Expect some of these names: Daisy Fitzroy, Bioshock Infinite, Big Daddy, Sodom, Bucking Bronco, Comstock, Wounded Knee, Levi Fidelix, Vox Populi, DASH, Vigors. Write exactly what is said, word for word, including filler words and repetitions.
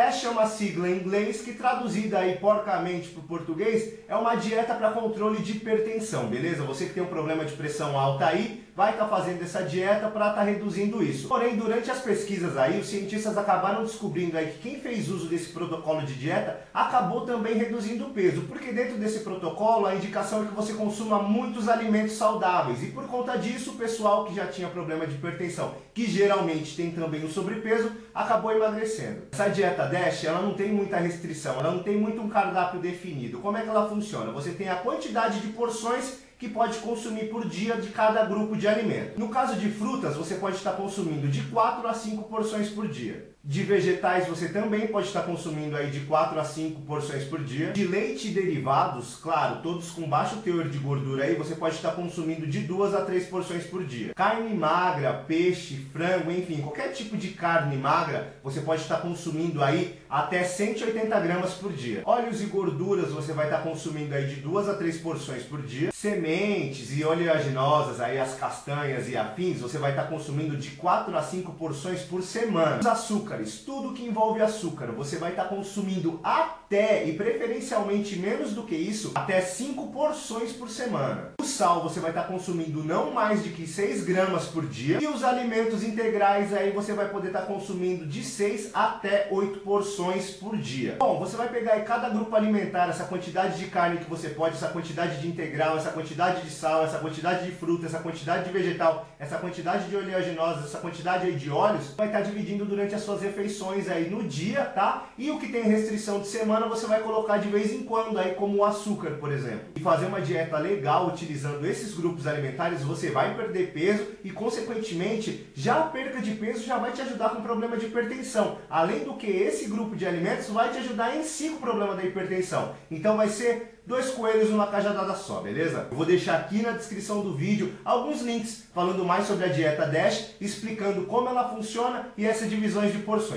DASH é uma sigla em inglês que, traduzida aí porcamente para o português, é uma dieta para controle de hipertensão, beleza? Você que tem um problema de pressão alta aí, vai estar tá fazendo essa dieta para estar tá reduzindo isso. Porém, durante as pesquisas aí, os cientistas acabaram descobrindo aí que quem fez uso desse protocolo de dieta acabou também reduzindo o peso, porque dentro desse protocolo a indicação é que você consuma muitos alimentos saudáveis, e por conta disso o pessoal que já tinha problema de hipertensão, que geralmente tem também o sobrepeso, acabou emagrecendo. Essa dieta A DASH, ela não tem muita restrição, ela não tem muito um cardápio definido. Como é que ela funciona? Você tem a quantidade de porções que pode consumir por dia de cada grupo de alimento. No caso de frutas, você pode estar consumindo de quatro a cinco porções por dia. De vegetais, você também pode estar consumindo aí de quatro a cinco porções por dia. De leite e derivados, claro, todos com baixo teor de gordura aí, você pode estar consumindo de duas a três porções por dia. Carne magra, peixe, frango, enfim, qualquer tipo de carne magra, você pode estar consumindo aí até cento e oitenta gramas por dia. Óleos e gorduras, você vai estar consumindo aí de duas a três porções por dia. Sementes sementes e oleaginosas, aí as castanhas e afins, você vai estar consumindo de quatro a cinco porções por semana. Os açúcares, tudo que envolve açúcar, você vai estar consumindo até, e preferencialmente menos do que isso, até cinco porções por semana. O sal, você vai estar consumindo não mais de que seis gramas por dia. E os alimentos integrais, aí você vai poder estar consumindo de seis até oito porções por dia. Bom, você vai pegar em cada grupo alimentar essa quantidade de carne que você pode, essa quantidade de integral, essa quantidade de sal, essa quantidade de fruta, essa quantidade de vegetal, essa quantidade de oleaginosas, essa quantidade aí de óleos, vai estar dividindo durante as suas refeições aí no dia, tá? E o que tem restrição de semana você vai colocar de vez em quando aí, como o açúcar, por exemplo. E fazer uma dieta legal utilizando esses grupos alimentares, você vai perder peso e, consequentemente, já a perca de peso já vai te ajudar com o problema de hipertensão. Além do que, esse grupo de alimentos vai te ajudar em si com o problema da hipertensão. Então vai ser dois coelhos numa cajadada só, beleza? Eu vou deixar aqui na descrição do vídeo alguns links falando mais sobre a dieta DASH, explicando como ela funciona e essas divisões de porções.